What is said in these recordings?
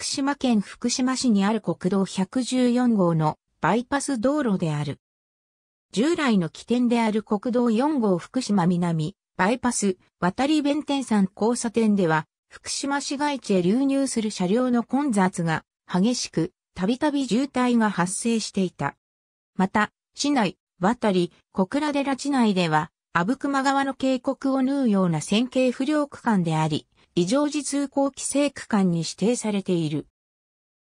福島県福島市にある国道114号のバイパス道路である。従来の起点である国道4号福島南バイパス渡り弁天山交差点では、福島市街地へ流入する車両の混雑が激しく、たびたび渋滞が発生していた。また、市内、渡り、小倉寺地内では、阿武隈川の渓谷を縫うような線形不良区間であり、異常時通行規制区間に指定されている。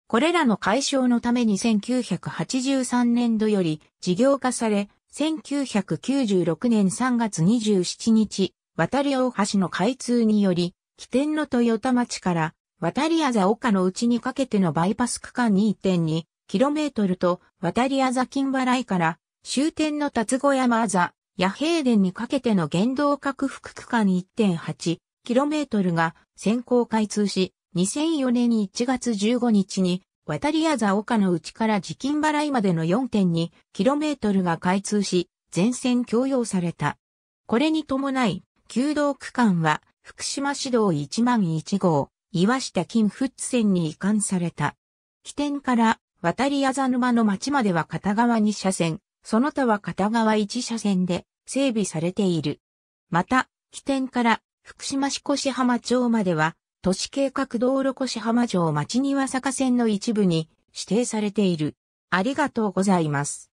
これらの解消のために1983年度より事業化され、1996年3月27日、渡り大橋の開通により、起点の豊田町から渡りあざ丘の内にかけてのバイパス区間 2.2km と渡りあざ金払いから終点の龍子山あざ弥平田にかけての原動拡幅区間 1.8km が先行開通し、2004年1月15日に渡りあざ丘の内から地金払いまでの 4.2km が開通し、全線供用された。これに伴い、旧道区間は福島市道101号、岩下金富津線に移管された。起点から渡りあざ沼の町までは片側2車線、その他は片側1車線で整備されている。また、起点から福島市越浜町までは、都市計画道路越浜町町庭坂線の一部に指定されている。ありがとうございます。